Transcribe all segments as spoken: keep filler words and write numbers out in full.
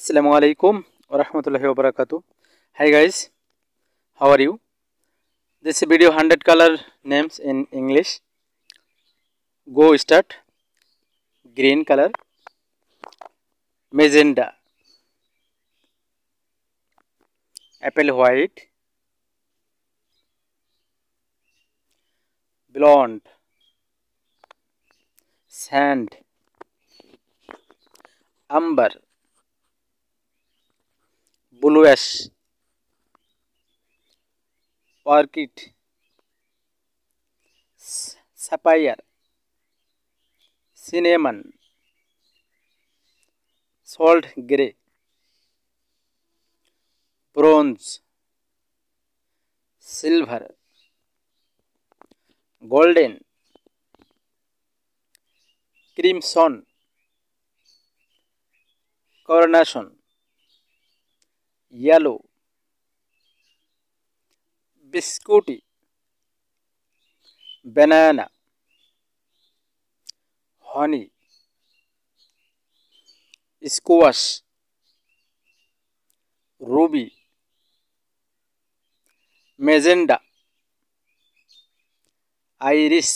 Assalamu alaikum wa rahmatullahi wa barakatuh. Hi guys, how are you? This video one hundred color names in English. Go start. Green color, magenta, apple white, blonde, sand, amber, bluish, orchid, sapphire, cinnamon, salt grey, bronze, silver, golden, crimson, coronation, yellow, biscuity, banana, honey, squash, ruby, magenta, iris,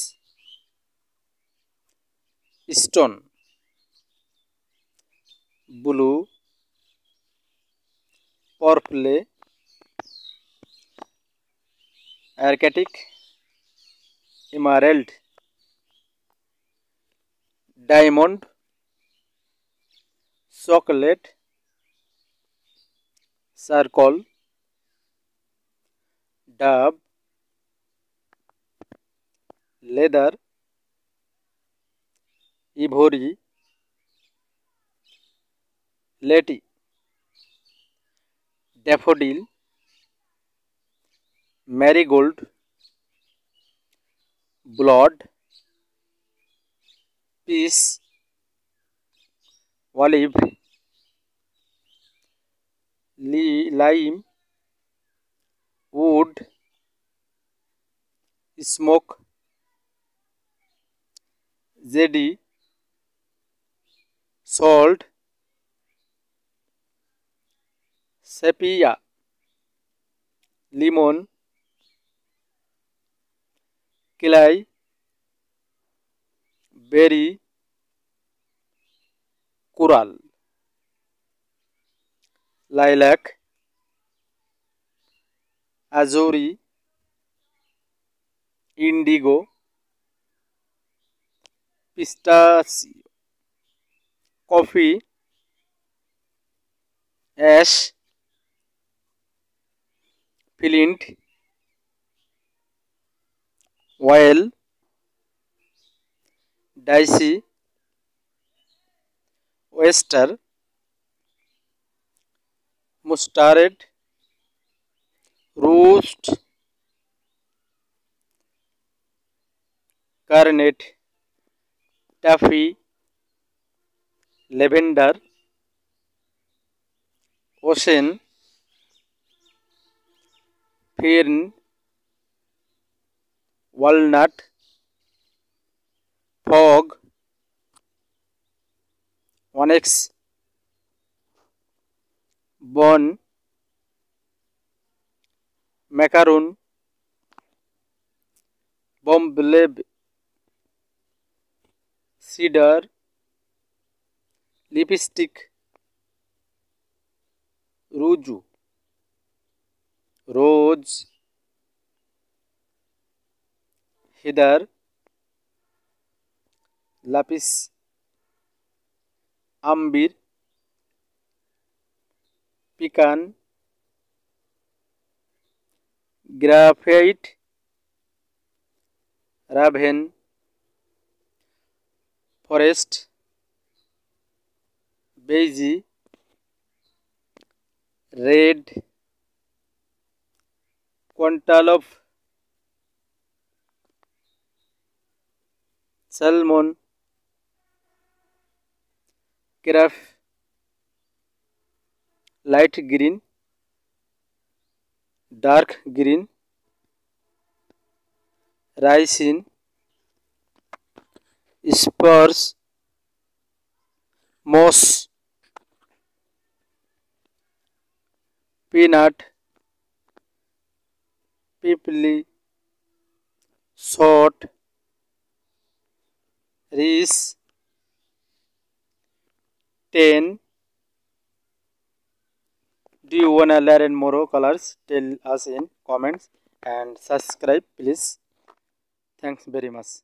stone, blue, purple, arctic, emerald, diamond, chocolate, circle, dove, leather, ivory, lady, daffodil, marigold, blood, peace, olive, lime, wood, smoke, jade, salt, sepia, lemon, clay, berry, coral, lilac, azuri, indigo, pistachio, coffee, ash, flint, oil, daisy, oyster, mustard, roost, garnet, taffy, lavender, ocean, fern, walnut, fog, onyx, bone, macaron, bombeleb, cedar, lipstick, ruju, rose, heather, lapis, ambir, pecan, graphite, raven, forest, beige, red, cantaloupe, salmon, graph, light green, dark green, ricin, spurs, moss, peanut, pipli, salt, rice, ten. Do you wanna learn more colors? Tell us in comments and subscribe please. Thanks very much.